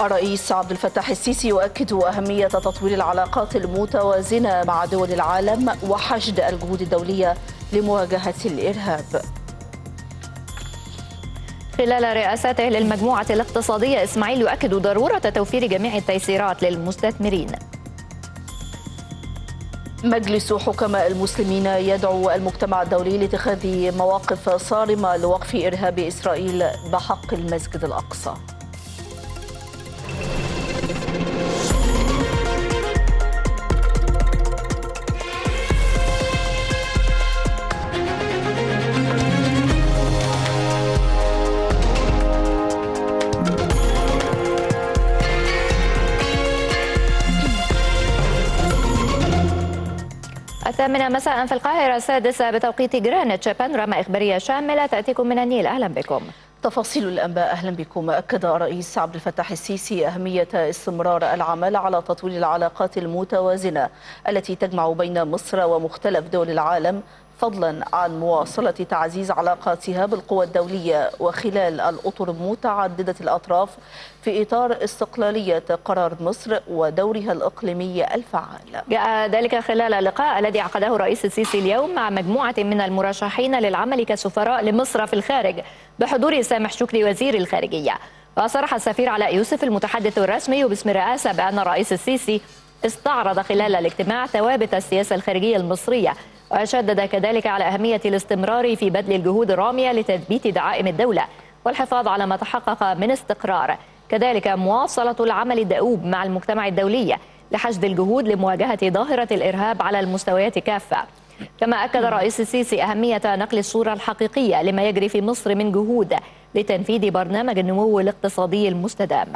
الرئيس عبد الفتاح السيسي يؤكد أهمية تطوير العلاقات المتوازنة مع دول العالم وحشد الجهود الدولية لمواجهة الإرهاب. خلال رئاسته للمجموعة الاقتصادية إسماعيل يؤكد ضرورة توفير جميع التيسيرات للمستثمرين. مجلس حكماء المسلمين يدعو المجتمع الدولي لاتخاذ مواقف صارمة لوقف إرهاب إسرائيل بحق المسجد الأقصى. الثامنة مساءً في القاهرة، السادسة بتوقيت جرينتش، بانوراما إخبارية شاملة تأتيكم من النيل. أهلا بكم. تفاصيل الأنباء. أهلا بكم. أكد الرئيس عبد الفتاح السيسي أهمية استمرار العمل على تطوير العلاقات المتوازنة التي تجمع بين مصر ومختلف دول العالم، فضلا عن مواصلة تعزيز علاقاتها بالقوى الدولية وخلال الأطر متعددة الأطراف في إطار استقلالية قرار مصر ودورها الإقليمي الفعال. جاء ذلك خلال اللقاء الذي عقده الرئيس السيسي اليوم مع مجموعة من المرشحين للعمل كسفراء لمصر في الخارج بحضور سامح شكري وزير الخارجية. وصرح السفير علاء يوسف المتحدث الرسمي باسم الرئاسة بأن الرئيس السيسي استعرض خلال الاجتماع ثوابت السياسة الخارجية المصرية، وشدد كذلك على أهمية الاستمرار في بذل الجهود الرامية لتثبيت دعائم الدولة والحفاظ على ما تحقق من استقرار، كذلك مواصلة العمل الدؤوب مع المجتمع الدولي لحشد الجهود لمواجهة ظاهرة الإرهاب على المستويات كافة. كما أكد الرئيس السيسي أهمية نقل الصورة الحقيقية لما يجري في مصر من جهود لتنفيذ برنامج النمو الاقتصادي المستدام.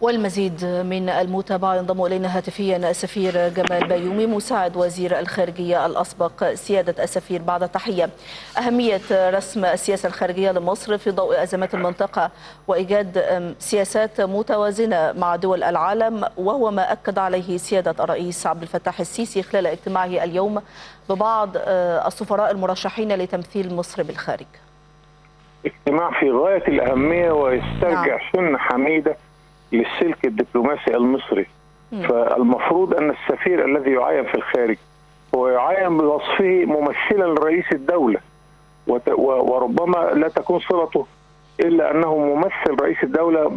والمزيد من المتابعة ينضم إلينا هاتفيا السفير جمال بيومي مساعد وزير الخارجية الأسبق. سيادة السفير، بعد التحية، أهمية رسم السياسة الخارجية لمصر في ضوء أزمات المنطقة وإيجاد سياسات متوازنة مع دول العالم، وهو ما أكد عليه سيادة الرئيس عبد الفتاح السيسي خلال اجتماعه اليوم ببعض السفراء المرشحين لتمثيل مصر بالخارج. اجتماع في غاية الأهمية ويسترجع سنة حميدة للسلك الدبلوماسي المصري. فالمفروض أن السفير الذي يعين في الخارج هو يعين بوصفه ممثلا لرئيس الدولة، وربما لا تكون صلته إلا أنه ممثل رئيس الدولة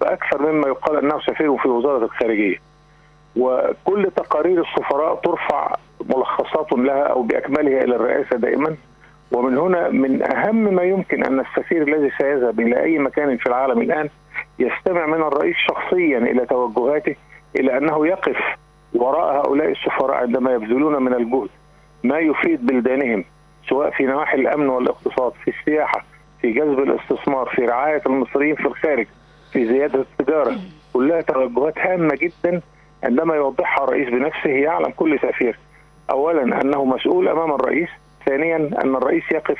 بأكثر مما يقال أنه سفير في وزارة الخارجية. وكل تقارير السفراء ترفع ملخصات لها أو بأكملها إلى الرئاسة دائما، ومن هنا من أهم ما يمكن أن السفير الذي سيذهب إلى أي مكان في العالم الآن يستمع من الرئيس شخصيا إلى توجهاته، إلى أنه يقف وراء هؤلاء السفراء عندما يبذلون من الجهد ما يفيد بلدانهم، سواء في نواحي الأمن والاقتصاد، في السياحة، في جذب الاستثمار، في رعاية المصريين في الخارج، في زيادة التجارة. كلها توجهات هامة جدا عندما يوضحها الرئيس بنفسه يعلم كل سفير أولا أنه مسؤول أمام الرئيس، ثانيا أن الرئيس يقف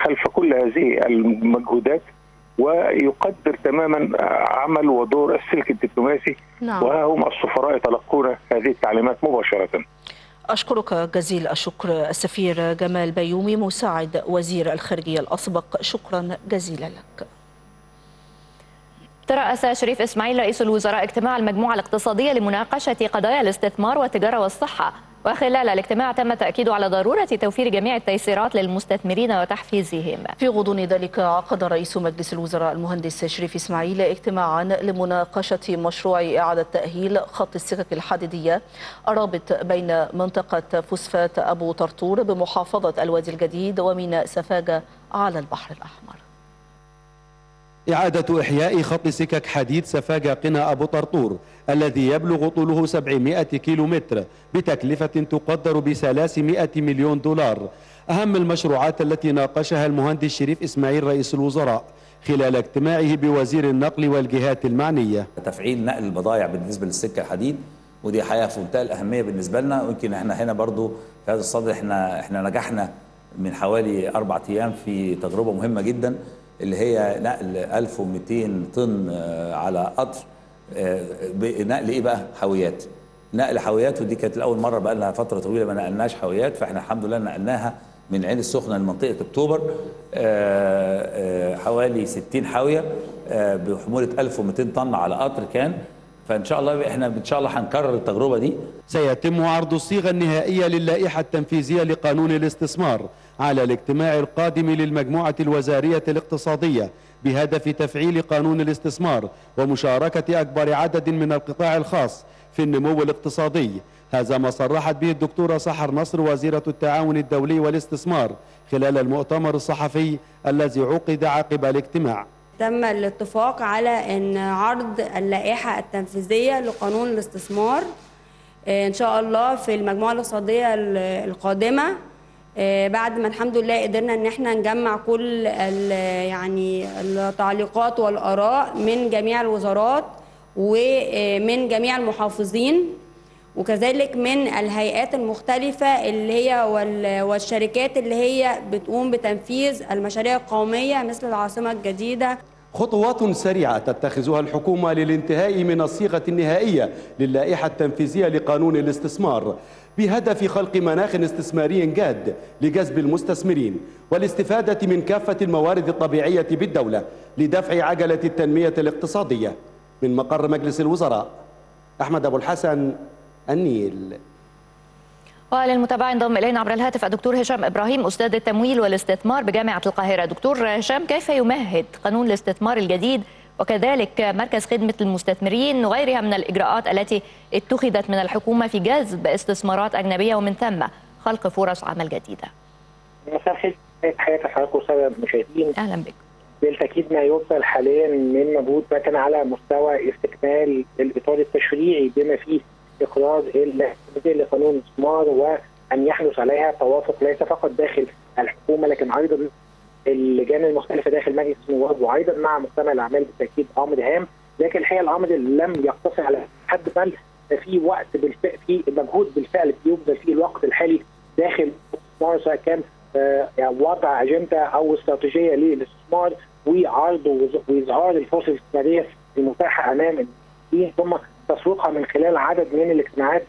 خلف كل هذه المجهودات ويقدر تماما عمل ودور السلك الدبلوماسي. وها هم السفراء يتلقون هذه التعليمات مباشرة. أشكرك جزيل الشكر السفير جمال بيومي مساعد وزير الخارجية الأسبق، شكرا جزيلا لك. ترأس شريف إسماعيل رئيس الوزراء اجتماع المجموعة الاقتصادية لمناقشة قضايا الاستثمار والتجارة والصحة، وخلال الاجتماع تم التأكيد على ضرورة توفير جميع التيسيرات للمستثمرين وتحفيزهم. في غضون ذلك عقد رئيس مجلس الوزراء المهندس شريف إسماعيل اجتماعا لمناقشة مشروع إعادة تأهيل خط السكك الحديدية الرابط بين منطقة فوسفات أبو طرطور بمحافظة الوادي الجديد وميناء سفاجة على البحر الأحمر. إعادة إحياء خط سكك حديد سفاجة قنا أبو طرطور الذي يبلغ طوله 700 كيلومتر بتكلفة تقدر ب300 مليون دولار. أهم المشروعات التي ناقشها المهندس شريف إسماعيل رئيس الوزراء خلال اجتماعه بوزير النقل والجهات المعنية تفعيل نقل البضائع بالنسبة للسكة الحديد، ودي حقيقة في منتهى الأهمية بالنسبة لنا. ويمكن احنا هنا برضو في هذا الصدد احنا نجحنا من حوالي 4 أيام في تجربة مهمة جدا اللي هي نقل 1200 طن على قطر. نقل ايه بقى؟ حاويات. نقل حاويات، ودي كانت الاول مره بقى لها فتره طويله ما نقلناش حاويات، فاحنا الحمد لله نقلناها من العين السخنه لمنطقه اكتوبر. حوالي حوالي 60 حاويه بحموله 1200 طن على قطر كان. فان شاء الله احنا ان شاء الله هنكرر التجربه دي. سيتم عرض الصيغه النهائيه للائحه التنفيذيه لقانون الاستثمار على الاجتماع القادم للمجموعه الوزاريه الاقتصاديه بهدف تفعيل قانون الاستثمار ومشاركه اكبر عدد من القطاع الخاص في النمو الاقتصادي. هذا ما صرحت به الدكتوره سحر نصر وزيره التعاون الدولي والاستثمار خلال المؤتمر الصحفي الذي عقد عقب الاجتماع. تم الاتفاق على أن عرض اللائحة التنفيذية لقانون الاستثمار إن شاء الله في المجموعة الاقتصادية القادمة، بعد ما الحمد لله قدرنا أن احنا نجمع كل يعني التعليقات والآراء من جميع الوزارات ومن جميع المحافظين وكذلك من الهيئات المختلفة اللي هي والشركات اللي هي بتقوم بتنفيذ المشاريع القومية مثل العاصمة الجديدة. خطوات سريعة تتخذها الحكومة للانتهاء من الصيغة النهائية للائحة التنفيذية لقانون الاستثمار بهدف خلق مناخ استثماري جاد لجذب المستثمرين والاستفادة من كافة الموارد الطبيعية بالدولة لدفع عجلة التنمية الاقتصادية. من مقر مجلس الوزراء، أحمد أبو الحسن، النيل. وللمتابعة ينضم إلينا عبر الهاتف الدكتور هشام إبراهيم، أستاذ التمويل والاستثمار بجامعة القاهرة. دكتور هشام، كيف يمهد قانون الاستثمار الجديد وكذلك مركز خدمة المستثمرين وغيرها من الإجراءات التي اتخذت من الحكومة في جذب استثمارات أجنبية ومن ثم خلق فرص عمل جديدة؟ مساء الخير، تحية لحضراتكم وسادة المشاهدين. أهلا بك. بالتأكيد ما يبذل حاليا من مجهود بكن على مستوى استكمال الإطار التشريعي بما فيه إقراض لقانون الاستثمار وأن يحدث عليها توافق ليس فقط داخل الحكومة لكن أيضا اللجان المختلفة داخل مجلس النواب وأيضا مع مجتمع الأعمال. بالتأكيد أمر هام، لكن الحقيقة الأمر لم يقتصر على حد بل في وقت بالفعل في مجهود بالفعل بيبذل في الوقت الحالي داخل الاستثمار سواء كان وضع أجندة أو استراتيجية للاستثمار وعرض وإظهار الفرص الاستثمارية المتاحة أمام ثم تسويقها من خلال عدد من الاجتماعات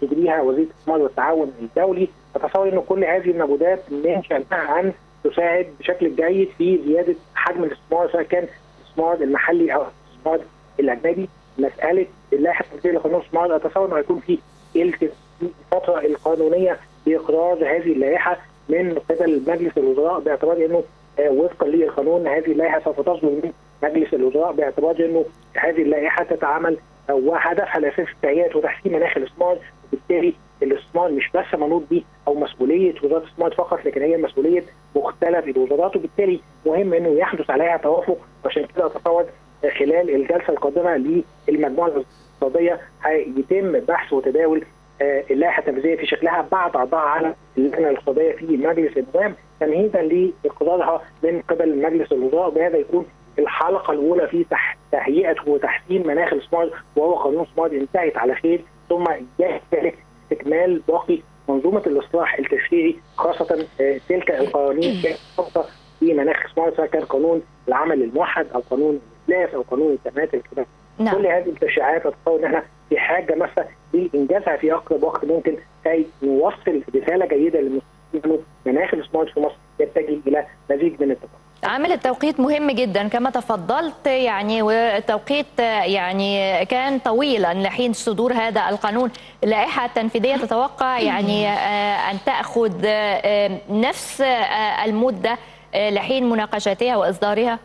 تجريها وزير الاستثمار والتعاون الدولي. اتصور ان كل هذه المجهودات من شانها ان تساعد بشكل جيد في زياده حجم الاستثمار سواء كان الاستثمار المحلي او الاستثمار الاجنبي. مساله اللائحه التنفيذيه لقانون الاستثمار اتصور انه هيكون في الفتره القانونيه لاقرار هذه اللائحه من قبل مجلس الوزراء باعتبار انه وفقا للقانون هذه اللائحه سوف تصدر من مجلس الوزراء باعتبار انه هذه اللائحه تتعامل وهدفها الاساسي التعيات وتحسين مناخ الاستثمار، وبالتالي الاستثمار مش بس منوط به او مسؤوليه وزاره الاستثمار فقط لكن هي مسؤوليه مختلف الوزارات، وبالتالي مهم انه يحدث عليها توافق. عشان كده اتصور خلال الجلسه القادمه للمجموعه الاقتصاديه هيتم بحث وتداول اللائحه التنفيذيه في شكلها بعد عرضها على اللجنه الاقتصاديه في مجلس النواب تمهيدا لاقرارها من قبل مجلس الوزراء، وبهذا يكون الحلقه الاولى في تهيئه وتحسين مناخ الاستثمار وهو قانون الاستثمار انتهت على خير، ثم يجب استكمال باقي منظومه الاصلاح التشريعي خاصه تلك القوانين الخاصه في مناخ الاستثمار سواء كان قانون العمل الموحد او قانون الاسلاف او قانون التنميات الكبيره. كل هذه التشريعات اتصور ان احنا في حاجه ماسه لانجازها في اقرب وقت ممكن كي نوصل رساله جيده للمستثمرين مناخ الاستثمار في مصر يتجه الى مزيد من التطور. عامل التوقيت مهم جدا كما تفضلت، يعني والتوقيت يعني كان طويلا لحين صدور هذا القانون. اللائحة التنفيذية تتوقع يعني أن تأخذ نفس المدة لحين مناقشتها وإصدارها؟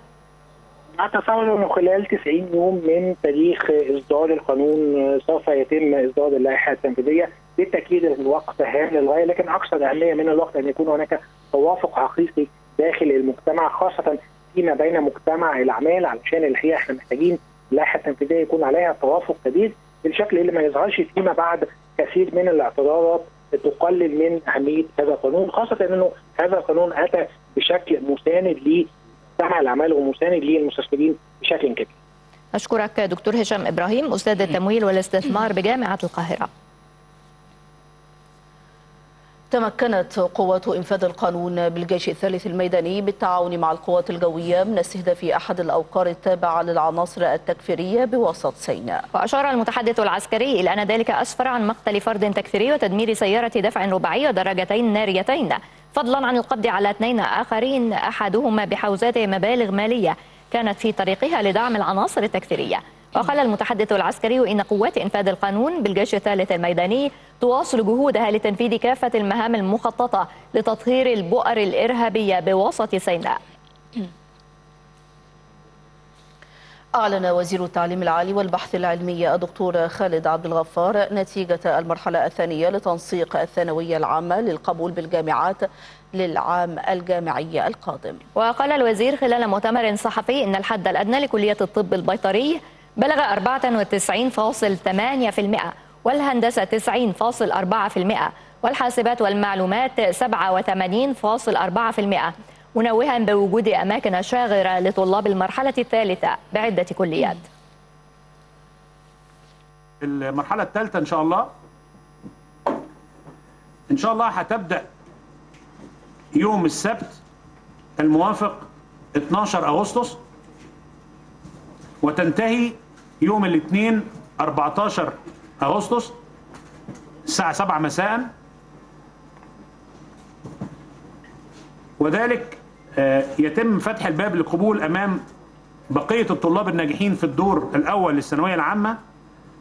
أتصور أنه خلال 90 يوم من تاريخ إصدار القانون سوف يتم إصدار اللائحة التنفيذية. بالتأكيد الوقت هام للغاية لكن أكثر أهمية من الوقت أن يكون هناك توافق حقيقي داخل المجتمع خاصة فيما بين مجتمع الأعمال، علشان الحقيقة احنا محتاجين اللائحة التنفيذية يكون عليها توافق كبير بالشكل اللي ما يظهرش فيما بعد كثير من الاعتراضات تقلل من أهمية هذا القانون، خاصة أنه هذا القانون أتى بشكل مساند لمجتمع الأعمال ومساند للمستثمرين بشكل كبير. أشكرك دكتور هشام إبراهيم، أستاذ التمويل والاستثمار بجامعة القاهرة. تمكنت قوات إنفاذ القانون بالجيش الثالث الميداني بالتعاون مع القوات الجوية من استهداف أحد الأوقار التابعة للعناصر التكفيرية بوسط سيناء. وأشار المتحدث العسكري إلى أن ذلك أسفر عن مقتل فرد تكفيري وتدمير سيارة دفع رباعي ودراجتين ناريتين. فضلا عن القبض على اثنين آخرين أحدهما بحوزات مبالغ مالية كانت في طريقها لدعم العناصر التكفيرية. وقال المتحدث العسكري إن قوات إنفاذ القانون بالجيش الثالث الميداني تواصل جهودها لتنفيذ كافة المهام المخططة لتطهير البؤر الإرهابية بوسط سيناء. أعلن وزير التعليم العالي والبحث العلمي الدكتور خالد عبد الغفار نتيجة المرحلة الثانية لتنسيق الثانوية العامة للقبول بالجامعات للعام الجامعي القادم. وقال الوزير خلال مؤتمر صحفي إن الحد الأدنى لكلية الطب البيطري بلغ 94.8% والهندسة 90.4% والحاسبات والمعلومات 87.4%. منوها بوجود أماكن شاغرة لطلاب المرحلة الثالثة بعدة كليات. المرحلة الثالثة إن شاء الله هتبدأ يوم السبت الموافق 12 أغسطس وتنتهي يوم الاثنين 14 أغسطس الساعة 7 مساءً، وذلك يتم فتح الباب للقبول أمام بقية الطلاب الناجحين في الدور الأول للثانوية العامة،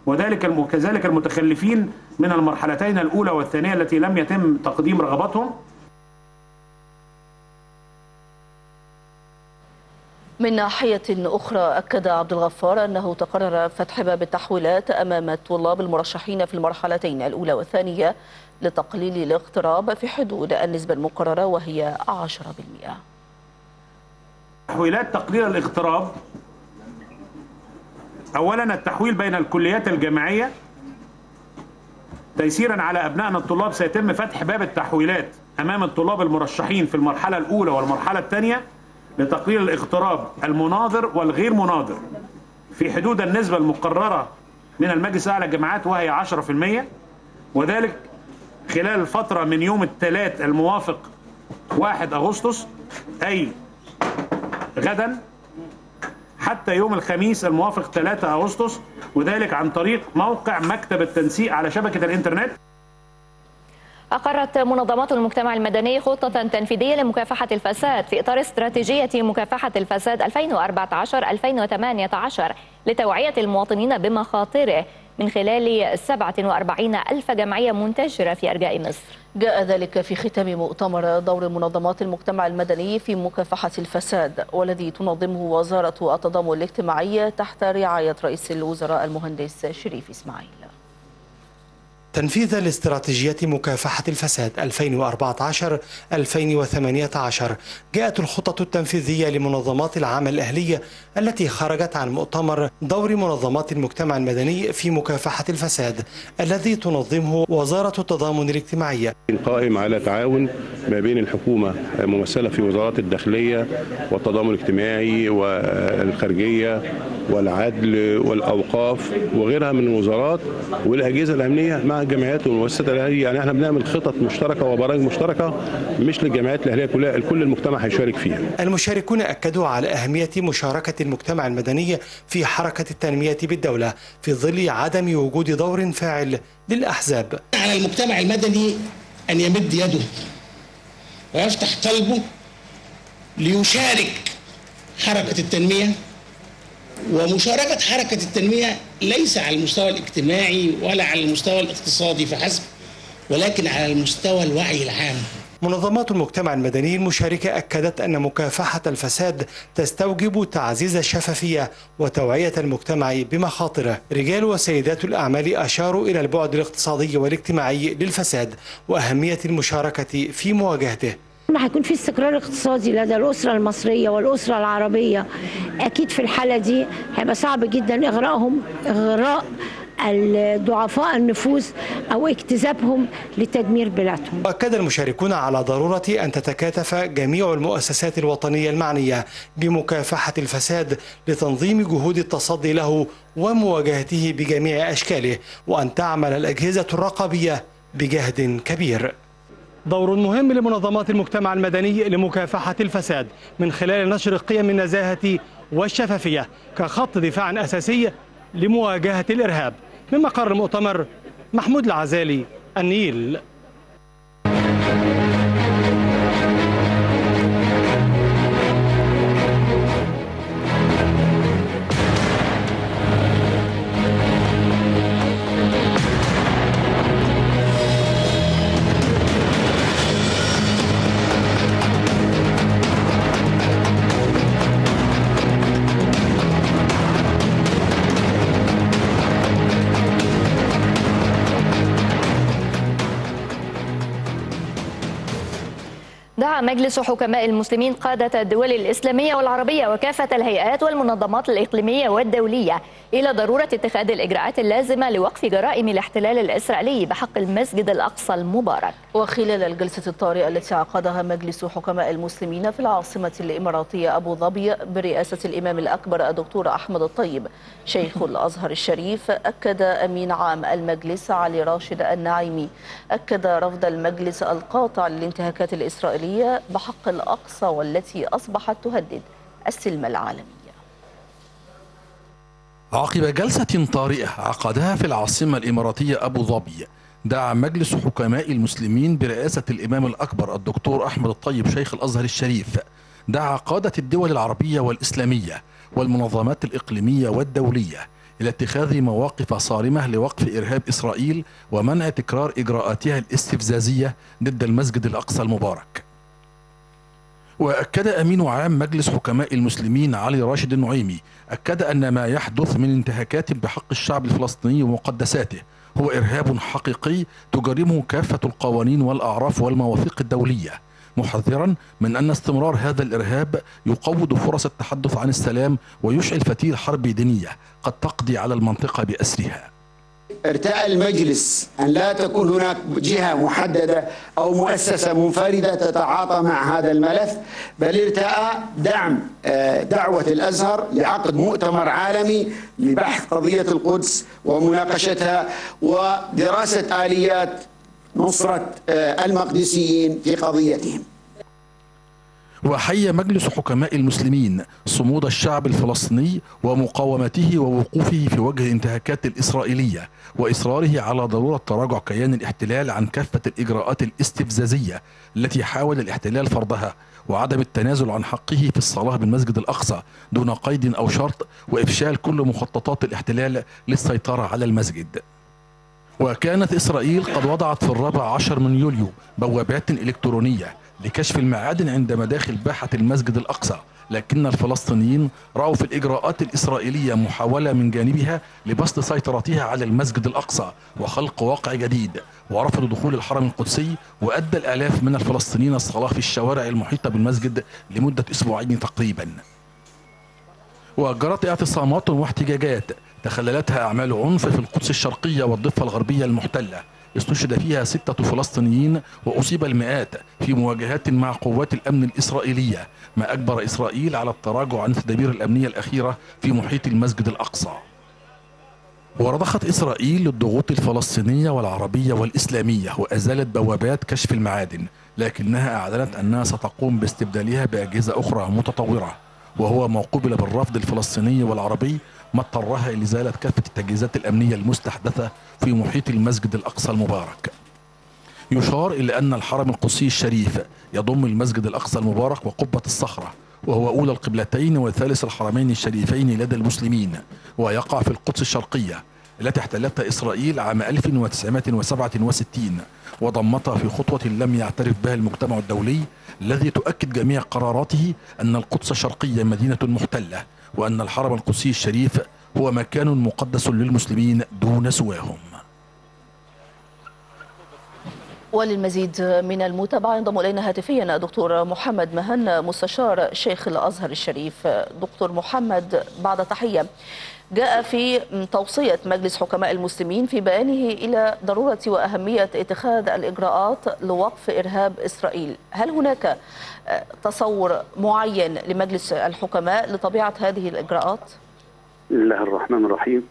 وذلك كذلك المتخلفين من المرحلتين الأولى والثانية التي لم يتم تقديم رغباتهم. من ناحية أخرى، أكد عبد الغفار أنه تقرر فتح باب التحويلات أمام الطلاب المرشحين في المرحلتين الأولى والثانية لتقليل الاغتراب في حدود النسبة المقررة وهي 10%. تحويلات تقليل الاغتراب: أولا التحويل بين الكليات الجامعية تيسيرا على أبنائنا الطلاب، سيتم فتح باب التحويلات أمام الطلاب المرشحين في المرحلة الأولى والمرحلة الثانية لتقليل الاغتراب المناظر والغير مناظر في حدود النسبة المقررة من المجلس الأعلى للجامعات وهي 10%، وذلك خلال الفترة من يوم الثلاث الموافق 1 أغسطس أي غدا حتى يوم الخميس الموافق 3 أغسطس، وذلك عن طريق موقع مكتب التنسيق على شبكة الإنترنت. أقرت منظمات المجتمع المدني خطة تنفيذية لمكافحة الفساد في إطار استراتيجية مكافحة الفساد 2014-2018 لتوعية المواطنين بمخاطره من خلال 47,000 جمعية منتشرة في أرجاء مصر. جاء ذلك في ختام مؤتمر دور منظمات المجتمع المدني في مكافحة الفساد، والذي تنظمه وزارة التضامن الاجتماعي تحت رعاية رئيس الوزراء المهندس شريف إسماعيل. تنفيذ لاستراتيجية مكافحة الفساد 2014-2018 جاءت الخطط التنفيذية لمنظمات العمل الأهلية التي خرجت عن مؤتمر دور منظمات المجتمع المدني في مكافحة الفساد الذي تنظمه وزارة التضامن الاجتماعي، قائم على تعاون ما بين الحكومة ممثلة في وزارات الداخلية والتضامن الاجتماعي والخارجية والعدل والأوقاف وغيرها من الوزارات والأجهزة الأمنية مع الجامعات والمؤسسات الاهليه. يعني احنا بنعمل خطط مشتركه وبرامج مشتركه مش للجامعات الاهليه كلها، الكل المجتمع هيشارك فيها. المشاركون اكدوا على اهميه مشاركه المجتمع المدني في حركه التنميه بالدوله في ظل عدم وجود دور فاعل للاحزاب. على المجتمع المدني ان يمد يده ويفتح قلبه ليشارك حركه التنميه، ومشاركة حركة التنمية ليس على المستوى الاجتماعي ولا على المستوى الاقتصادي فحسب، ولكن على المستوى الوعي العام. منظمات المجتمع المدني المشاركة أكدت أن مكافحة الفساد تستوجب تعزيز الشفافية وتوعية المجتمع بمخاطره. رجال وسيدات الأعمال أشاروا إلى البعد الاقتصادي والاجتماعي للفساد وأهمية المشاركة في مواجهته. هيكون في استقرار اقتصادي لدى الأسرة المصرية والأسرة العربية، أكيد في الحالة دي هيبقى صعب جدا إغراء ضعفاء النفوس أو اكتسابهم لتدمير بلادهم. وأكد المشاركون على ضرورة أن تتكاتف جميع المؤسسات الوطنية المعنية بمكافحة الفساد لتنظيم جهود التصدي له ومواجهته بجميع أشكاله، وأن تعمل الأجهزة الرقابية بجهد كبير. دور مهم لمنظمات المجتمع المدني لمكافحة الفساد من خلال نشر قيم النزاهة والشفافية كخط دفاع أساسي لمواجهة الإرهاب. من مقر المؤتمر، محمود العزالي، النيل. شرع مجلس حكماء المسلمين قادة الدول الإسلامية والعربية وكافة الهيئات والمنظمات الإقليمية والدولية إلى ضرورة اتخاذ الإجراءات اللازمة لوقف جرائم الاحتلال الإسرائيلي بحق المسجد الأقصى المبارك. وخلال الجلسة الطارئة التي عقدها مجلس حكماء المسلمين في العاصمة الإماراتية أبو ظبي برئاسة الإمام الأكبر الدكتور أحمد الطيب شيخ الأزهر الشريف، أكد أمين عام المجلس علي راشد النعيمي رفض المجلس القاطع للانتهاكات الإسرائيلية بحق الأقصى والتي أصبحت تهدد السلم العالمي. عقب جلسة طارئة عقدها في العاصمة الإماراتية أبو ظبي، دعا مجلس حكماء المسلمين برئاسة الإمام الأكبر الدكتور أحمد الطيب شيخ الأزهر الشريف، دعا قادة الدول العربية والإسلامية والمنظمات الإقليمية والدولية إلى اتخاذ مواقف صارمة لوقف إرهاب إسرائيل ومنع تكرار إجراءاتها الاستفزازية ضد المسجد الأقصى المبارك. وأكد أمين عام مجلس حكماء المسلمين علي راشد النعيمي أن ما يحدث من انتهاكات بحق الشعب الفلسطيني ومقدساته هو إرهاب حقيقي تجرمه كافة القوانين والأعراف والمواثيق الدولية، محذرا من أن استمرار هذا الإرهاب يقوض فرص التحدث عن السلام ويشعل فتيل حرب دينية قد تقضي على المنطقة بأسرها. ارتأى المجلس أن لا تكون هناك جهة محددة أو مؤسسة منفردة تتعاطى مع هذا الملف، بل ارتأى دعم دعوة الأزهر لعقد مؤتمر عالمي لبحث قضية القدس ومناقشتها ودراسة آليات نصرة المقدسيين في قضيتهم. وحي مجلس حكماء المسلمين صمود الشعب الفلسطيني ومقاومته ووقوفه في وجه الانتهاكات الإسرائيلية وإصراره على ضرورة تراجع كيان الاحتلال عن كافة الإجراءات الاستفزازية التي حاول الاحتلال فرضها، وعدم التنازل عن حقه في الصلاة بالمسجد الأقصى دون قيد أو شرط، وإفشال كل مخططات الاحتلال للسيطرة على المسجد. وكانت إسرائيل قد وضعت في 14 يوليو بوابات إلكترونية لكشف المعادن عند مداخل باحة المسجد الأقصى، لكن الفلسطينيين رأوا في الإجراءات الإسرائيلية محاولة من جانبها لبسط سيطرتها على المسجد الأقصى وخلق واقع جديد، ورفضوا دخول الحرم القدسي، وأدى الآلاف من الفلسطينيين الصلاة في الشوارع المحيطة بالمسجد لمدة أسبوعين تقريبا. وجرت اعتصامات واحتجاجات تخللتها أعمال عنف في القدس الشرقية والضفة الغربية المحتلة، استشهد فيها 6 فلسطينيين وأصيب المئات في مواجهات مع قوات الأمن الإسرائيلية، ما أجبر إسرائيل على التراجع عن التدابير الأمنية الأخيرة في محيط المسجد الأقصى. ورضخت إسرائيل للضغوط الفلسطينية والعربية والإسلامية وأزالت بوابات كشف المعادن، لكنها أعلنت أنها ستقوم باستبدالها بأجهزة أخرى متطورة، وهو ما قُبل بالرفض الفلسطيني والعربي ما اضطرها إلى إزالة كافة التجهيزات الأمنية المستحدثة في محيط المسجد الأقصى المبارك. يشار إلى أن الحرم القدسي الشريف يضم المسجد الأقصى المبارك وقبة الصخرة، وهو أولى القبلتين وثالث الحرمين الشريفين لدى المسلمين، ويقع في القدس الشرقية التي احتلتها إسرائيل عام 1967 وضمتها في خطوة لم يعترف بها المجتمع الدولي، الذي تؤكد جميع قراراته أن القدس الشرقية مدينة محتلة، وأن الحرم القدسي الشريف هو مكان مقدس للمسلمين دون سواهم. وللمزيد من المتابعة ينضم إلينا هاتفيا دكتور محمد مهنا مستشار شيخ الأزهر الشريف. دكتور محمد، بعد تحية، جاء في توصية مجلس حكماء المسلمين في بيانه إلى ضرورة وأهمية اتخاذ الإجراءات لوقف إرهاب إسرائيل. هل هناك تصور معين لمجلس الحكماء لطبيعة هذه الإجراءات؟ بسم الله الرحمن الرحيم.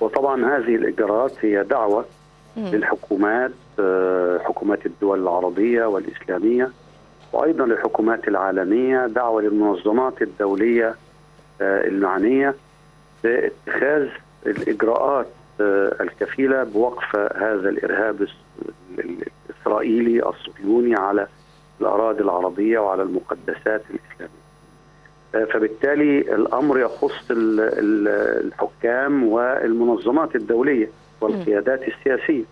وطبعا هذه الإجراءات هي دعوة للحكومات، حكومات الدول العربية والإسلامية، وأيضا للحكومات العالمية، دعوة للمنظمات الدولية المعنية باتخاذ الإجراءات الكفيلة بوقف هذا الإرهاب الإسرائيلي الصهيوني على الأراضي العربية وعلى المقدسات الإسلامية. فبالتالي الأمر يخص الحكام والمنظمات الدولية والقيادات السياسية،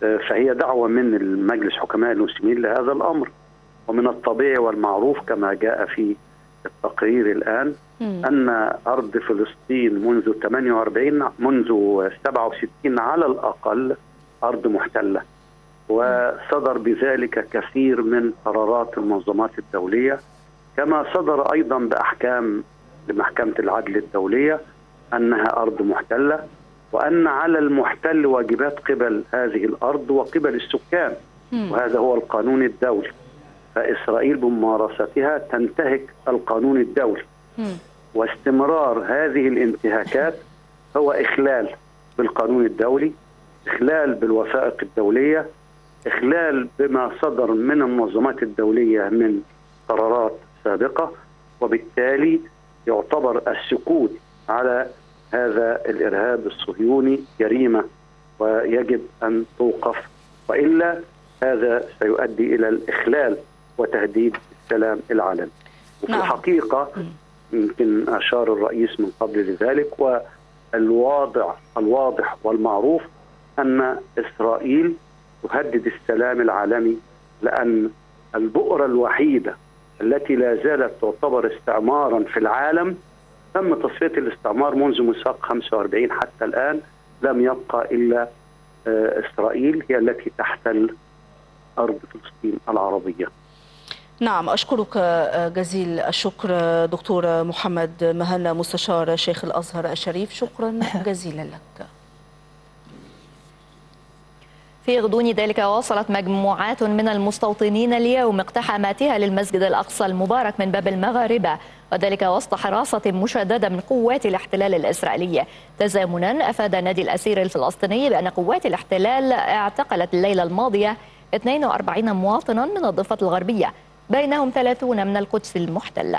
فهي دعوة من المجلس حكماء المسلمين لهذا الأمر. ومن الطبيعي والمعروف كما جاء في التقرير الآن أن أرض فلسطين منذ 48 منذ 67 على الأقل أرض محتلة، وصدر بذلك كثير من قرارات المنظمات الدولية، كما صدر أيضا بأحكام لمحكمة العدل الدولية أنها أرض محتلة، وأن على المحتل واجبات قبل هذه الأرض وقبل السكان، وهذا هو القانون الدولي. فإسرائيل بممارستها تنتهك القانون الدولي، واستمرار هذه الانتهاكات هو إخلال بالقانون الدولي، إخلال بالوثائق الدولية، إخلال بما صدر من المنظمات الدولية من قرارات سابقة، وبالتالي يعتبر السكوت على هذا الإرهاب الصهيوني جريمة ويجب أن توقف، وإلا هذا سيؤدي إلى الإخلال وتهديد السلام العالمي. وفي الحقيقة يمكن أشار الرئيس من قبل لذلك، والواضح والمعروف أن إسرائيل تهدد السلام العالمي، لأن البؤرة الوحيدة التي لا زالت تعتبر استعمارا في العالم تم تصفية الاستعمار منذ ميثاق 45 حتى الآن، لم يبقى إلا إسرائيل هي التي تحتل أرض فلسطين العربية. نعم، أشكرك جزيل الشكر دكتور محمد مهنا مستشار شيخ الأزهر الشريف، شكرا جزيلا لك. في غضون ذلك واصلت مجموعات من المستوطنين اليوم اقتحاماتها للمسجد الأقصى المبارك من باب المغاربة، وذلك وسط حراسة مشددة من قوات الاحتلال الإسرائيلية. تزامنا أفاد نادي الأسير الفلسطيني بأن قوات الاحتلال اعتقلت الليلة الماضية 42 مواطنا من الضفة الغربية، بينهم 30 من القدس المحتلة.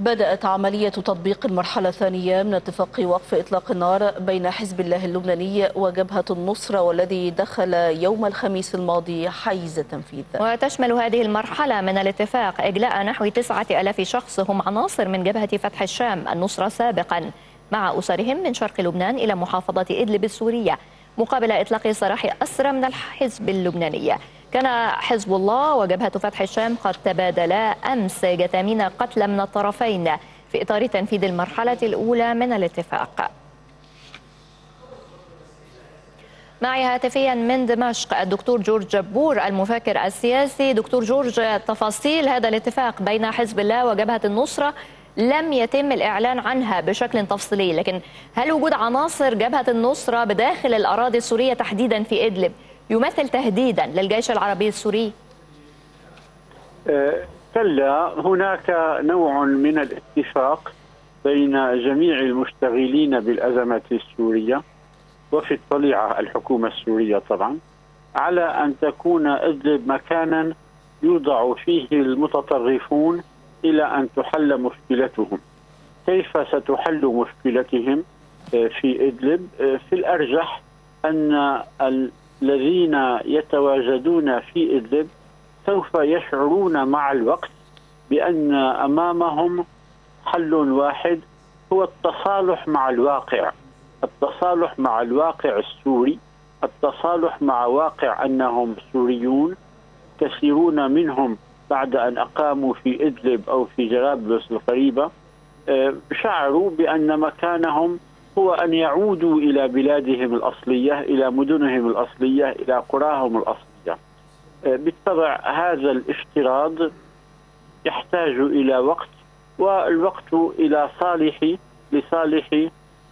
بدأت عملية تطبيق المرحلة الثانية من اتفاق وقف إطلاق النار بين حزب الله اللبناني وجبهة النصرة، والذي دخل يوم الخميس الماضي حيز التنفيذ. وتشمل هذه المرحلة من الاتفاق إجلاء نحو 9000 شخص هم عناصر من جبهة فتح الشام النصرة سابقا مع أسرهم من شرق لبنان إلى محافظة إدلب السورية، مقابل إطلاق سراح أسرى من الحزب اللبناني. كان حزب الله وجبهة فتح الشام قد تبادلا أمس جثامين قتلى من الطرفين في إطار تنفيذ المرحلة الأولى من الاتفاق. معي هاتفيا من دمشق الدكتور جورج جبور المفكر السياسي. دكتور جورج، تفاصيل هذا الاتفاق بين حزب الله وجبهة النصرة لم يتم الإعلان عنها بشكل تفصيلي، لكن هل وجود عناصر جبهة النصرة بداخل الأراضي السورية تحديدا في إدلب يمثل تهديدا للجيش العربي السوري؟ كلا، هناك نوع من الاتفاق بين جميع المشتغلين بالأزمة السورية وفي الطليعة الحكومة السورية طبعا، على أن تكون إدلب مكانا يوضع فيه المتطرفون إلى أن تحل مشكلتهم. كيف ستحل مشكلتهم في إدلب؟ في الأرجح أن الذين يتواجدون في إدلب سوف يشعرون مع الوقت بأن أمامهم حل واحد، هو التصالح مع الواقع، التصالح مع الواقع السوري، التصالح مع واقع أنهم سوريون، كثيرون منهم بعد أن أقاموا في إدلب أو في جرابلس القريبة شعروا بأن مكانهم هو أن يعودوا إلى بلادهم الأصلية، إلى مدنهم الأصلية، إلى قراهم الأصلية. بالطبع هذا الافتراض يحتاج إلى وقت، والوقت إلى لصالح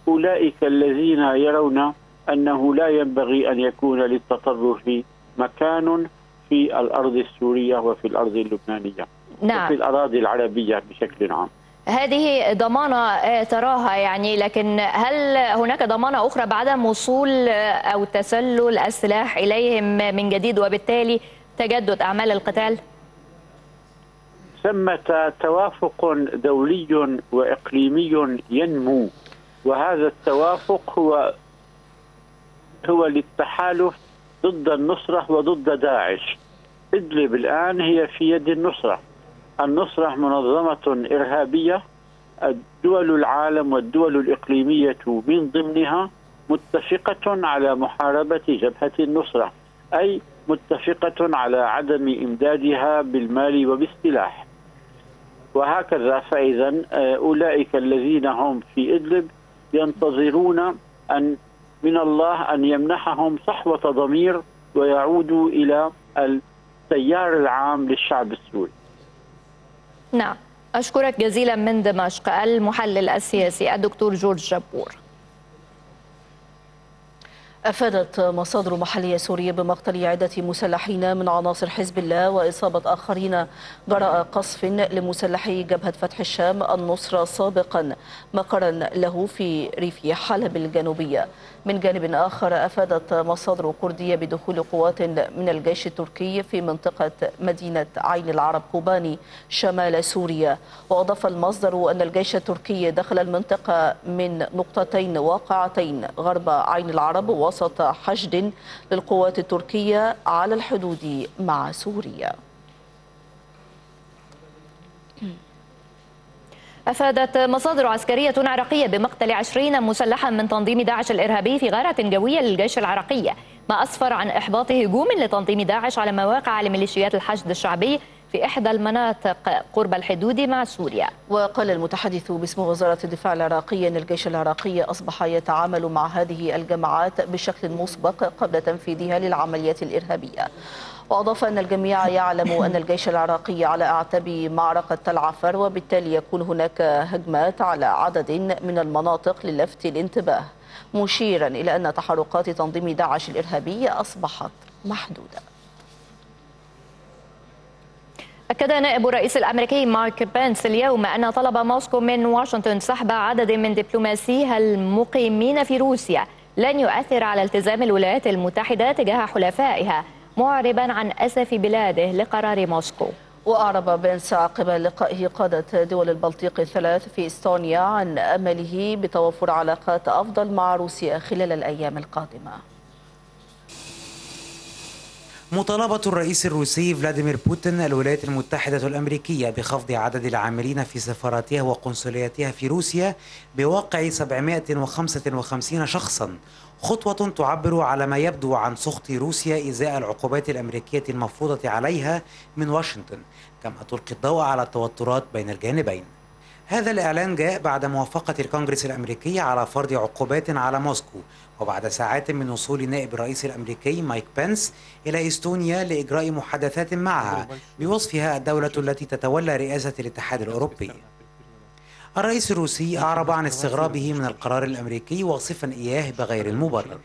أولئك الذين يرون أنه لا ينبغي أن يكون للتطرف مكان في الأرض السورية وفي الأرض اللبنانية. نعم. وفي الأراضي العربية بشكل عام. هذه ضمانة تراها يعني، لكن هل هناك ضمانة أخرى بعدم وصول أو تسلل السلاح إليهم من جديد وبالتالي تجدد أعمال القتال؟ ثمة توافق دولي وإقليمي ينمو، وهذا التوافق هو للتحالف ضد النصرة وضد داعش. إدلب الآن هي في يد النصرة. النصرة منظمة إرهابية، الدول العالم والدول الإقليمية من ضمنها متفقة على محاربة جبهة النصرة، أي متفقة على عدم إمدادها بالمال وبالسلاح. وهكذا فإذا أولئك الذين هم في إدلب ينتظرون أن من الله أن يمنحهم صحوة ضمير ويعودوا إلى التيار العام للشعب السوري. نعم، أشكرك جزيلا من دمشق المحلل السياسي الدكتور جورج جبور. أفادت مصادر محلية سورية بمقتل عدة مسلحين من عناصر حزب الله وإصابة آخرين جراء قصف لمسلحي جبهة فتح الشام النصرة سابقا مقرا له في ريف حلب الجنوبية. من جانب آخر أفادت مصادر كردية بدخول قوات من الجيش التركي في منطقة مدينة عين العرب كوباني شمال سوريا. وأضاف المصدر أن الجيش التركي دخل المنطقة من نقطتين واقعتين غرب عين العرب وسط حشد للقوات التركية على الحدود مع سوريا. أفادت مصادر عسكرية عراقية بمقتل 20 مسلحا من تنظيم داعش الإرهابي في غارة جوية للجيش العراقي، ما أسفر عن إحباط هجوم لتنظيم داعش على مواقع لميليشيات الحشد الشعبي في إحدى المناطق قرب الحدود مع سوريا. وقال المتحدث باسم وزارة الدفاع العراقية أن الجيش العراقي أصبح يتعامل مع هذه الجماعات بشكل مسبق قبل تنفيذها للعمليات الإرهابية. وأضاف أن الجميع يعلم أن الجيش العراقي على أعتاب معركة تل عفر، وبالتالي يكون هناك هجمات على عدد من المناطق للفت الانتباه، مشيرا إلى أن تحركات تنظيم داعش الإرهابية أصبحت محدودة. أكد نائب الرئيس الأمريكي مايك بنس اليوم أن طلب موسكو من واشنطن سحب عدد من دبلوماسيها المقيمين في روسيا لن يؤثر على التزام الولايات المتحدة تجاه حلفائها، معربا عن أسف بلاده لقرار موسكو. وأعرب بنس عقب لقائه قادة دول البلطيق الثلاث في إستونيا عن أمله بتوفر علاقات أفضل مع روسيا خلال الأيام القادمة. مطالبة الرئيس الروسي فلاديمير بوتين الولايات المتحدة الأمريكية بخفض عدد العاملين في سفاراتها وقنصلياتها في روسيا بواقع 755 شخصا، خطوة تعبر على ما يبدو عن سخط روسيا إزاء العقوبات الأمريكية المفروضة عليها من واشنطن، كما تلقي الضوء على التوترات بين الجانبين. هذا الإعلان جاء بعد موافقة الكونغرس الأمريكي على فرض عقوبات على موسكو، وبعد ساعات من وصول نائب الرئيس الأمريكي مايك بنس إلى إستونيا لإجراء محادثات معها بوصفها الدولة التي تتولى رئاسة الاتحاد الأوروبي. الرئيس الروسي أعرب عن استغرابه من القرار الأمريكي واصفا إياه بغير المبرر.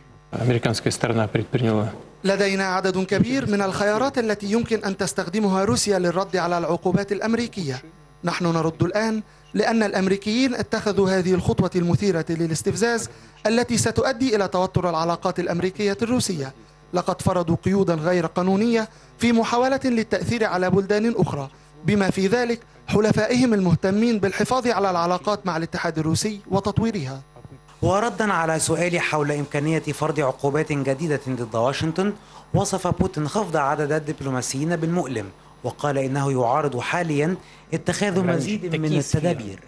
لدينا عدد كبير من الخيارات التي يمكن أن تستخدمها روسيا للرد على العقوبات الأمريكية، نحن نرد الآن لأن الأمريكيين اتخذوا هذه الخطوة المثيرة للاستفزاز التي ستؤدي إلى توتر العلاقات الأمريكية الروسية. لقد فرضوا قيودا غير قانونية في محاولة للتأثير على بلدان أخرى بما في ذلك حلفائهم المهتمين بالحفاظ على العلاقات مع الاتحاد الروسي وتطويرها. وردا على سؤالي حول إمكانية فرض عقوبات جديدة ضد واشنطن، وصف بوتين خفض عدد الدبلوماسيين بالمؤلم، وقال إنه يعارض حاليا اتخاذ مزيد من التدابير.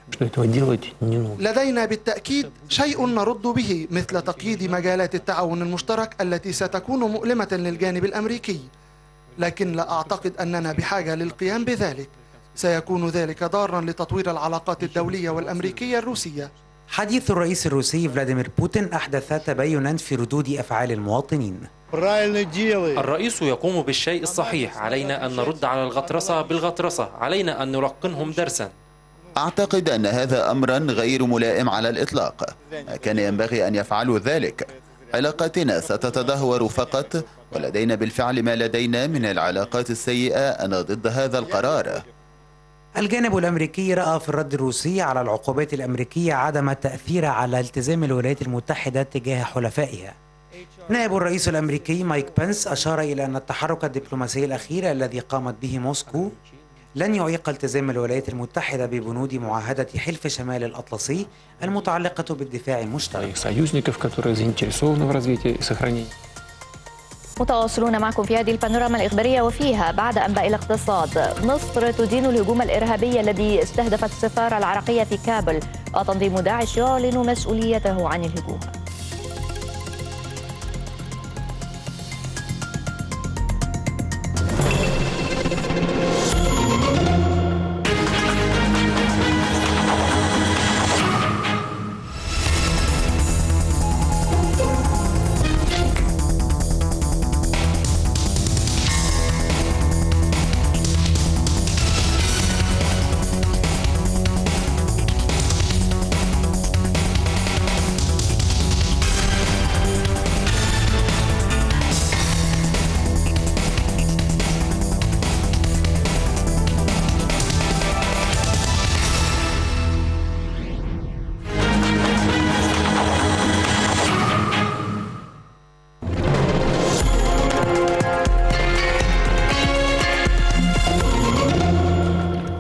لدينا بالتأكيد شيء نرد به مثل تقييد مجالات التعاون المشترك التي ستكون مؤلمة للجانب الأمريكي، لكن لا أعتقد أننا بحاجة للقيام بذلك، سيكون ذلك ضارا لتطوير العلاقات الدولية والأمريكية الروسية. حديث الرئيس الروسي فلاديمير بوتين أحدث تباينا في ردود أفعال المواطنين. الرئيس يقوم بالشيء الصحيح، علينا أن نرد على الغطرسة بالغطرسة، علينا أن نلقنهم درسا. أعتقد أن هذا أمرا غير ملائم على الإطلاق، كان ينبغي أن يفعلوا ذلك. علاقاتنا ستتدهور فقط، ولدينا بالفعل ما لدينا من العلاقات السيئة. أنا ضد هذا القرار. الجانب الأمريكي رأى في الرد الروسي على العقوبات الأمريكية عدم التأثير على التزام الولايات المتحدة تجاه حلفائها. نائب الرئيس الأمريكي مايك بنس أشار إلى أن التحرك الدبلوماسي الأخير الذي قامت به موسكو لن يعيق التزام الولايات المتحدة ببنود معاهدة حلف شمال الأطلسي المتعلقة بالدفاع المشترك. متواصلون معكم في هذه البانوراما الإخبارية، وفيها بعد أنباء الاقتصاد، مصر تدين الهجوم الإرهابي الذي استهدف السفارة العراقية في كابل، وتنظيم داعش يعلن مسؤوليته عن الهجوم.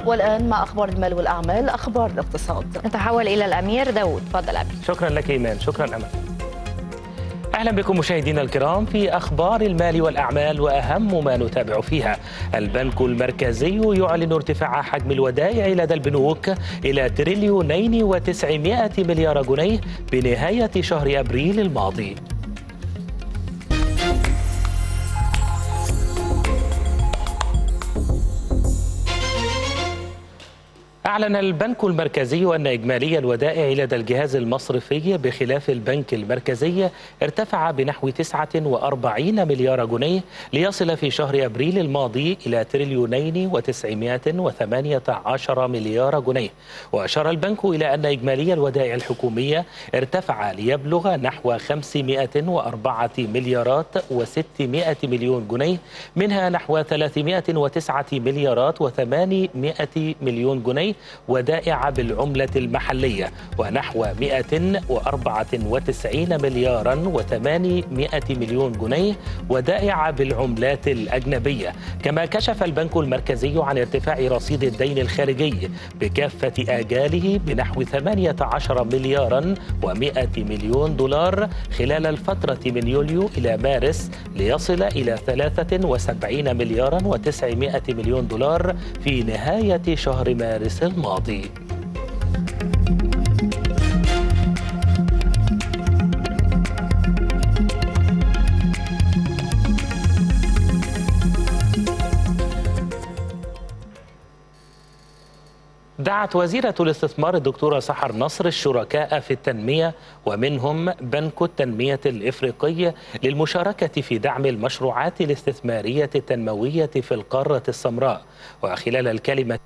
والآن مع أخبار المال والأعمال، أخبار الاقتصاد. نتحول إلى الأمير داود، تفضل أمير. شكرا لك إيمان، شكرا أمل. أهلا بكم مشاهدينا الكرام في أخبار المال والأعمال، وأهم ما نتابع فيها: البنك المركزي يعلن ارتفاع حجم الودائع لدى البنوك إلى 2,900 مليار جنيه بنهاية شهر أبريل الماضي. أعلن البنك المركزي أن إجمالي الودائع لدى الجهاز المصرفي بخلاف البنك المركزي ارتفع بنحو 49 مليار جنيه ليصل في شهر أبريل الماضي إلى 2,918 مليار جنيه. وأشار البنك إلى أن إجمالي الودائع الحكومية ارتفع ليبلغ نحو 504,600 مليون جنيه، منها نحو 309,800 مليون جنيه ودائعة بالعملة المحلية، ونحو 194,800 مليون جنيه ودائعة بالعملات الأجنبية. كما كشف البنك المركزي عن ارتفاع رصيد الدين الخارجي بكافة آجاله بنحو 18,100 مليون دولار خلال الفترة من يوليو إلى مارس، ليصل إلى 73,900 مليون دولار في نهاية شهر مارس الماضي. دعت وزيرة الاستثمار الدكتورة سحر نصر الشركاء في التنمية ومنهم بنك التنمية الإفريقي للمشاركة في دعم المشروعات الاستثمارية التنموية في القارة السمراء. وخلال الكلمة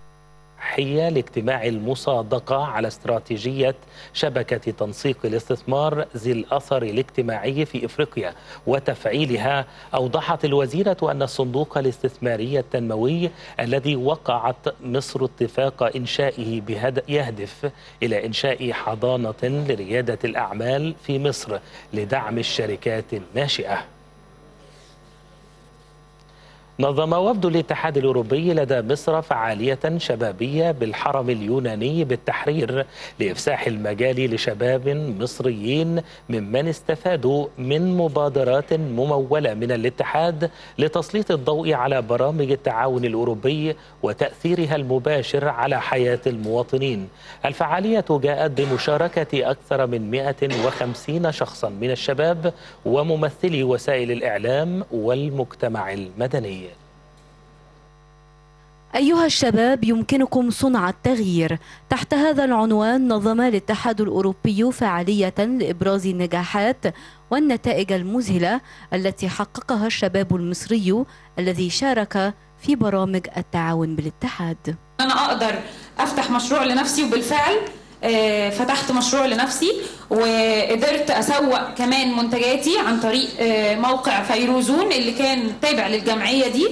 حية لاجتماع المصادقة على استراتيجية شبكة تنسيق الاستثمار ذي الأثر الاجتماعي في إفريقيا وتفعيلها، أوضحت الوزيرة أن الصندوق الاستثماري التنموي الذي وقعت مصر اتفاق إنشائه يهدف إلى إنشاء حضانة لريادة الأعمال في مصر لدعم الشركات الناشئة. نظم وفد الاتحاد الأوروبي لدى مصر فعالية شبابية بالحرم اليوناني بالتحرير لإفساح المجال لشباب مصريين ممن استفادوا من مبادرات ممولة من الاتحاد لتسليط الضوء على برامج التعاون الأوروبي وتأثيرها المباشر على حياة المواطنين. الفعالية جاءت بمشاركة أكثر من 150 شخصا من الشباب وممثلي وسائل الإعلام والمجتمع المدني. أيها الشباب، يمكنكم صنع التغيير. تحت هذا العنوان نظم الاتحاد الأوروبي فعالية لإبراز النجاحات والنتائج المذهلة التي حققها الشباب المصري الذي شارك في برامج التعاون بالاتحاد. أنا أقدر أفتح مشروع لنفسي، وبالفعل فتحت مشروع لنفسي وقدرت أسوق كمان منتجاتي عن طريق موقع فيروزون اللي كان تابع للجمعية دي.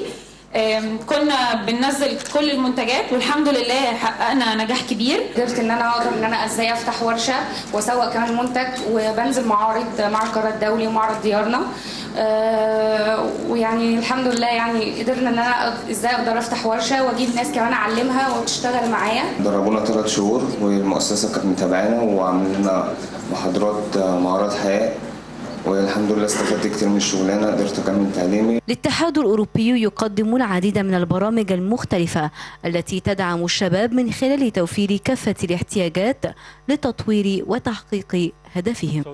كنا بننزل كل المنتجات والحمد لله حققنا نجاح كبير. قدرت ان انا اقدر ان انا ازاي افتح ورشه واسوق كمان منتج، وبنزل معارض، معرض الدولي ومعرض ديارنا، ويعني الحمد لله يعني قدرنا ان انا ازاي اقدر افتح ورشه واجيب ناس كمان اعلمها وتشتغل معايا. دربونا 3 شهور والمؤسسه كانت متابعانا وعاملين لنا محاضرات مهارات حياه، والحمد لله استفدت كتير من الشغلانه، قدرت اكمل تعليمي. الاتحاد الاوروبي يقدم العديد من البرامج المختلفه التي تدعم الشباب من خلال توفير كافه الاحتياجات لتطوير وتحقيق هدفهم.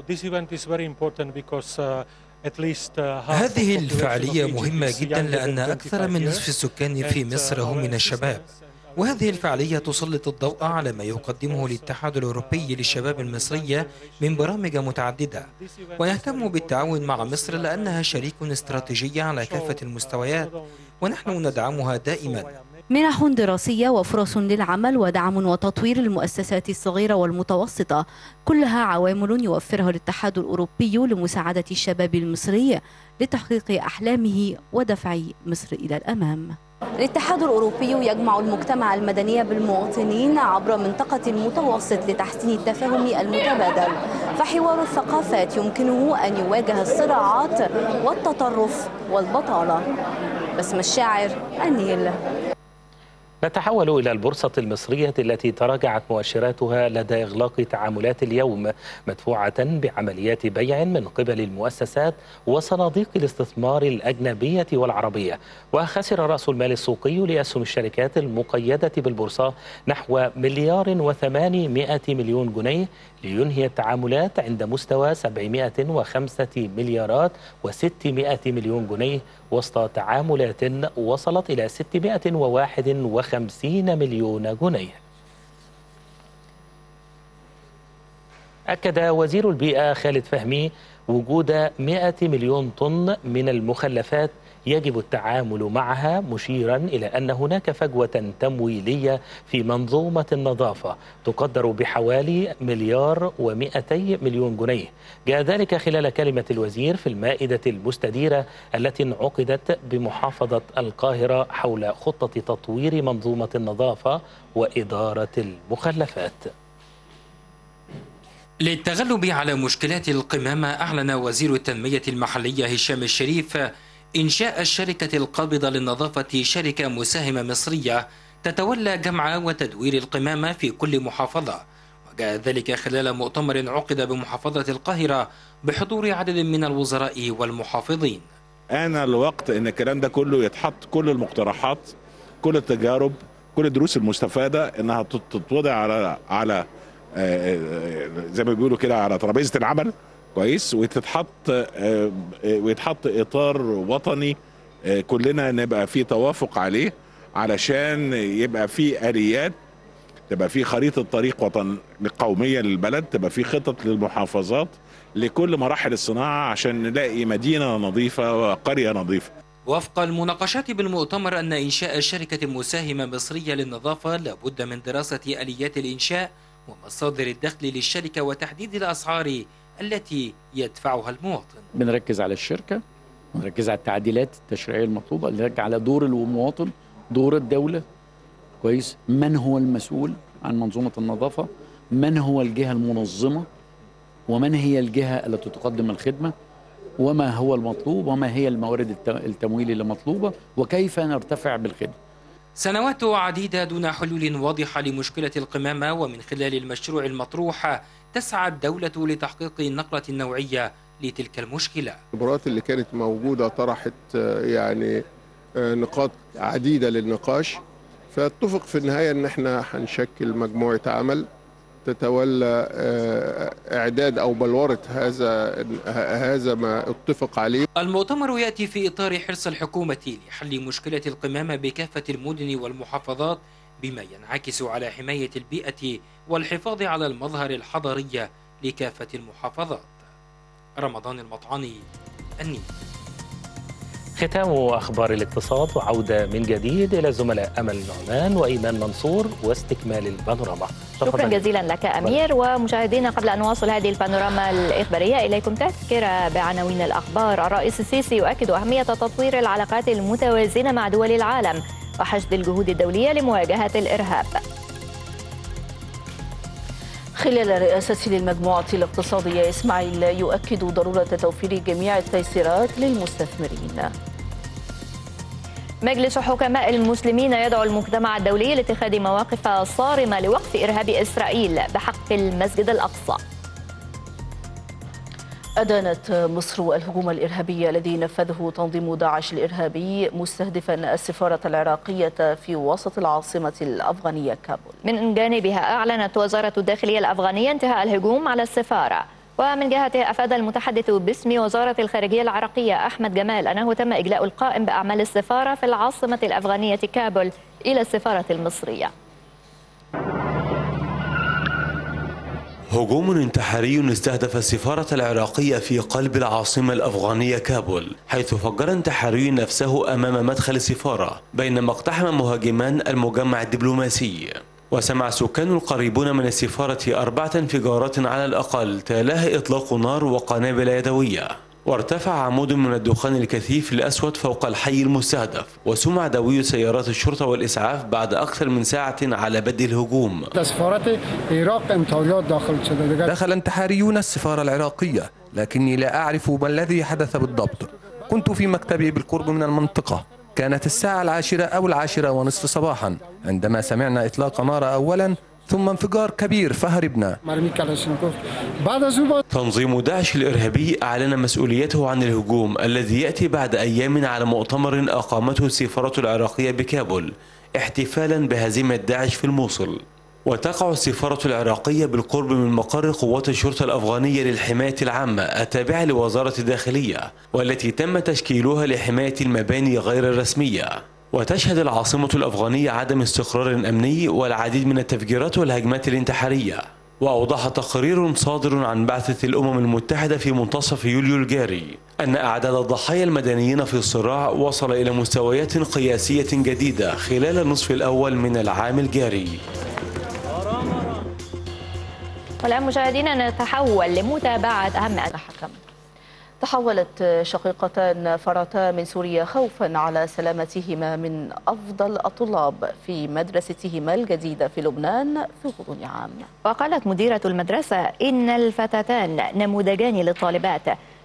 هذه الفعاليه مهمه جدا لان اكثر من نصف السكان في مصر هم من الشباب، وهذه الفعالية تسلط الضوء على ما يقدمه الاتحاد الأوروبي للشباب المصرية من برامج متعددة، ويهتم بالتعاون مع مصر لأنها شريك استراتيجي على كافة المستويات ونحن ندعمها دائما. منح دراسية وفرص للعمل ودعم وتطوير المؤسسات الصغيرة والمتوسطة، كلها عوامل يوفرها الاتحاد الأوروبي لمساعدة الشباب المصري لتحقيق أحلامه ودفع مصر إلى الأمام. الاتحاد الأوروبي يجمع المجتمع المدني بالمواطنين عبر منطقة متوسط لتحسين التفاهم المتبادل، فحوار الثقافات يمكنه أن يواجه الصراعات والتطرف والبطالة. بسم الشاعر، النيل. نتحول إلى البورصة المصرية التي تراجعت مؤشراتها لدى إغلاق تعاملات اليوم مدفوعة بعمليات بيع من قبل المؤسسات وصناديق الاستثمار الأجنبية والعربية. وخسر رأس المال السوقي لأسهم الشركات المقيدة بالبورصة نحو 1,800 مليون جنيه لينهي التعاملات عند مستوى 705,600 مليون جنيه وسط تعاملات وصلت إلى 651 مليون جنيه. أكد وزير البيئة خالد فهمي وجود 100 مليون طن من المخلفات يجب التعامل معها، مشيرا إلى أن هناك فجوة تمويلية في منظومة النظافة تقدر بحوالي 1,200 مليون جنيه. جاء ذلك خلال كلمة الوزير في المائدة المستديرة التي انعقدت بمحافظة القاهرة حول خطة تطوير منظومة النظافة وإدارة المخلفات. للتغلب على مشكلات القمامة أعلن وزير التنمية المحلية هشام الشريف إنشاء الشركة القابضة للنظافة، شركة مساهمة مصرية تتولى جمع وتدوير القمامة في كل محافظة، وجاء ذلك خلال مؤتمر عقد بمحافظة القاهرة بحضور عدد من الوزراء والمحافظين. آن الوقت إن الكلام ده كله يتحط، كل المقترحات، كل التجارب، كل الدروس المستفادة إنها تتوضع على زي ما بيقولوا كده على ترابيزة العمل كويس، ويتحط إطار وطني كلنا نبقى فيه توافق عليه، علشان يبقى فيه آليات، تبقى فيه خريطة طريق وطن قومية للبلد، تبقى فيه خطط للمحافظات لكل مراحل الصناعة عشان نلاقي مدينة نظيفة وقرية نظيفة. وفق المناقشات بالمؤتمر أن إنشاء شركة مساهمة مصرية للنظافة لابد من دراسة آليات الإنشاء ومصادر الدخل للشركة وتحديد الأسعار التي يدفعها المواطن. بنركز على الشركة، بنركز على التعديلات التشريعية المطلوبة، بنركز على دور المواطن، دور الدولة كويس، من هو المسؤول عن منظومة النظافة، من هو الجهة المنظمة، ومن هي الجهة التي تقدم الخدمة، وما هو المطلوب، وما هي الموارد التمويلية المطلوبة، وكيف نرتفع بالخدمة. سنوات عديدة دون حلول واضحة لمشكلة القمامة، ومن خلال المشروع المطروح تسعى الدولة لتحقيق النقلة النوعية لتلك المشكلة. الخبرات اللي كانت موجودة طرحت يعني نقاط عديدة للنقاش، فاتفق في النهاية ان احنا هنشكل مجموعة عمل تتولى إعداد أو بلورة هذا ما اتفق عليه. المؤتمر يأتي في إطار حرص الحكومة لحل مشكلة القمامة بكافة المدن والمحافظات، بما ينعكس على حماية البيئة والحفاظ على المظهر الحضري لكافة المحافظات. رمضان المطعمي، النيل. ختام أخبار الاقتصاد وعودة من جديد إلى زملاء أمل نعمان وإيمان منصور واستكمال البانوراما. شكرا جزيلا لك أمير. ومشاهدينا، قبل أن نواصل هذه البانوراما الإخبارية إليكم تذكرة بعناوين الأخبار. الرئيس السيسي يؤكد أهمية تطوير العلاقات المتوازنة مع دول العالم وحشد الجهود الدولية لمواجهة الإرهاب. خلال رئاسته للمجموعة الاقتصادية، إسماعيل يؤكد ضرورة توفير جميع التيسيرات للمستثمرين. مجلس حكماء المسلمين يدعو المجتمع الدولي لاتخاذ مواقف صارمة لوقف إرهاب إسرائيل بحق المسجد الأقصى. أدانت مصر الهجوم الإرهابي الذي نفذه تنظيم داعش الإرهابي، مستهدفا السفارة العراقية في وسط العاصمة الأفغانية كابول. من جانبها أعلنت وزارة الداخلية الأفغانية انتهاء الهجوم على السفارة. ومن جهته أفاد المتحدث باسم وزارة الخارجية العراقية أحمد جمال أنه تم إجلاء القائم بأعمال السفارة في العاصمة الأفغانية كابول إلى السفارة المصرية. هجوم انتحاري استهدف السفارة العراقية في قلب العاصمة الأفغانية كابول، حيث فجر انتحاري نفسه أمام مدخل السفارة بينما اقتحم مهاجمان المجمع الدبلوماسي. وسمع السكان القريبون من السفارة 4 انفجارات على الأقل، تلاها إطلاق نار وقنابل يدوية. وارتفع عمود من الدخان الكثيف الأسود فوق الحي المستهدف، وسمع دوي سيارات الشرطة والإسعاف بعد أكثر من ساعة على بدء الهجوم. دخل انتحاريون السفارة العراقية، لكني لا أعرف ما الذي حدث بالضبط، كنت في مكتبي بالقرب من المنطقة، كانت الساعة 10 أو 10:30 صباحا عندما سمعنا إطلاق نار أولا ثم انفجار كبير فهربنا. تنظيم داعش الإرهابي أعلن مسؤوليته عن الهجوم الذي يأتي بعد أيام على مؤتمر أقامته السفارة العراقية بكابول احتفالا بهزيمة داعش في الموصل. وتقع السفارة العراقية بالقرب من مقر قوات الشرطة الأفغانية للحماية العامة التابعة لوزارة الداخلية والتي تم تشكيلها لحماية المباني غير الرسمية. وتشهد العاصمة الأفغانية عدم استقرار أمني والعديد من التفجيرات والهجمات الانتحارية. وأوضح تقرير صادر عن بعثة الأمم المتحدة في منتصف يوليو الجاري أن أعداد الضحايا المدنيين في الصراع وصل إلى مستويات قياسية جديدة خلال النصف الأول من العام الجاري. والآن مشاهدينا نتحول لمتابعة أهم الأحكام. تحولت شقيقتان فرتا من سوريا خوفا على سلامتهما من أفضل الطلاب في مدرستهما الجديدة في لبنان في غضون عام. وقالت مديرة المدرسة إن الفتاتان نموذجان للطالبات،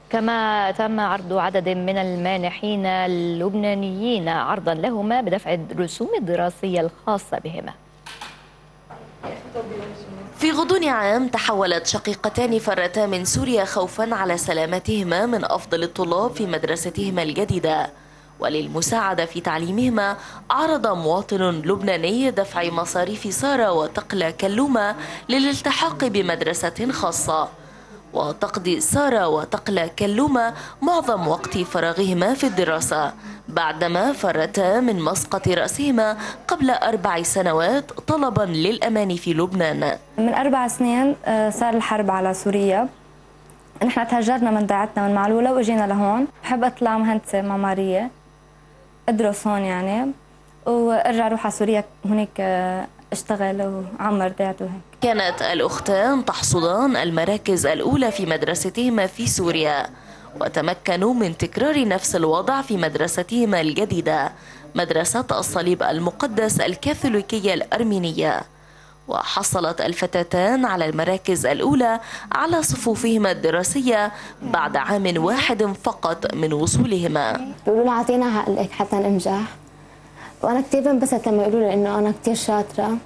كما تم عرض عدد من المانحين اللبنانيين عرضا لهما بدفع الرسوم الدراسية الخاصة بهما. في غضون عام تحولت شقيقتان فرتا من سوريا خوفا على سلامتهما من أفضل الطلاب في مدرستهما الجديدة، وللمساعدة في تعليمهما عرض مواطن لبناني دفع مصاريف سارة وتقلة كلومة للالتحاق بمدرسة خاصة. وتقضي سارة وتقلة كلومة معظم وقت فراغهما في الدراسة بعدما فرتا من مسقط رأسهما قبل 4 سنوات طلبا للأمان في لبنان. من 4 سنين صار الحرب على سوريا، نحن تهجرنا من ضيعتنا من معلولة وإجينا لهون. بحب أطلع مهندسة معمارية أدرس هون يعني، وأرجع أروح على سوريا هناك اشتغل وعمر ضيعته هيك. كانت الأختان تحصدان المراكز الأولى في مدرستهما في سوريا، وتمكنوا من تكرار نفس الوضع في مدرستهما الجديدة مدرسة الصليب المقدس الكاثوليكية الأرمينية. وحصلت الفتاتان على المراكز الأولى على صفوفهما الدراسية بعد عام واحد فقط من وصولهما. بيقولوا لنا عطينا حقك حتى ننجح، وأنا كتير انبسطت لما يقولوا لي إنه أنا كتير شاطرة.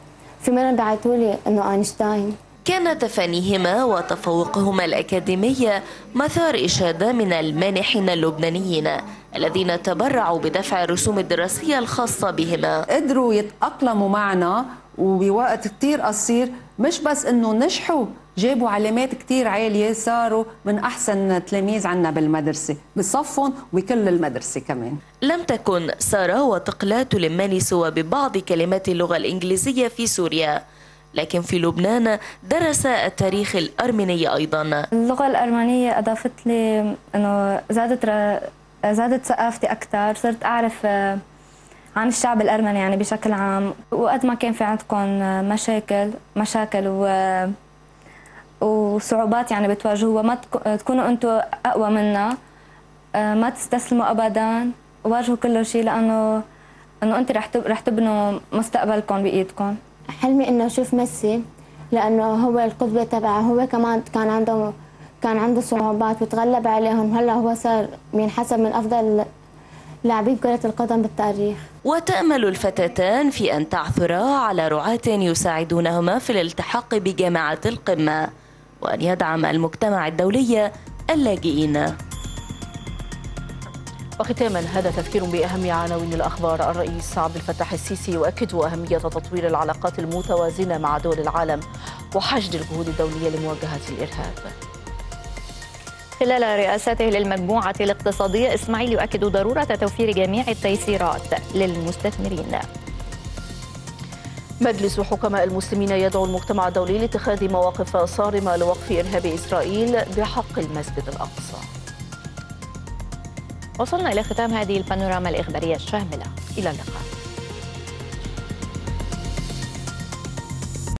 في مرة بعثوا لي إنه أينشتاين. كان تفانيهما وتفوقهما الأكاديمي مثار إشادة من المانحين اللبنانيين الذين تبرعوا بدفع الرسوم الدراسية الخاصة بهما. قدروا يتأقلموا معنا وبوقت كتير قصير، مش بس إنه نجحوا، جابوا علامات كتير عالية، صاروا من أحسن تلاميذ عنا بالمدرسة بصفهم وكل المدرسة كمان. لم تكن سارة وتقلة تلمان سوى ببعض كلمات اللغة الإنجليزية في سوريا، لكن في لبنان درس التاريخ الأرميني أيضا. اللغة الأرمينية أضافت لي أنه زادت ثقافتي أكثر، صرت أعرف عن الشعب الأرمني يعني بشكل عام. وقد ما كان في عندكم مشاكل وصعوبات يعني بتواجهوها، ما تكونوا أنتم أقوى منا، ما تستسلموا أبدا، واجهوا كل شيء لأنه أنت رح تبنوا مستقبلكم بإيدكم. حلمي إنه أشوف ميسي لأنه هو القدوة تبعه، هو كمان كان عنده صعوبات وتغلب عليهم، هلا هو صار بينحسب من أفضل لاعبين كرة القدم بالتاريخ. وتأمل الفتاتان في أن تعثرا على رعاة يساعدونهما في الالتحاق بجامعة القمة، وأن يدعم المجتمع الدولي اللاجئين. وختاما هذا تذكير بأهم عناوين الأخبار. الرئيس عبد الفتاح السيسي يؤكد أهمية تطوير العلاقات المتوازنة مع دول العالم وحشد الجهود الدولية لمواجهة الإرهاب. خلال رئاسته للمجموعة الاقتصادية إسماعيل يؤكد ضرورة توفير جميع التيسيرات للمستثمرين. مجلس حكماء المسلمين يدعو المجتمع الدولي لاتخاذ مواقف صارمة لوقف إرهاب إسرائيل بحق المسجد الأقصى. وصلنا إلى ختام هذه البانوراما الإخبارية الشاملة، إلى اللقاء.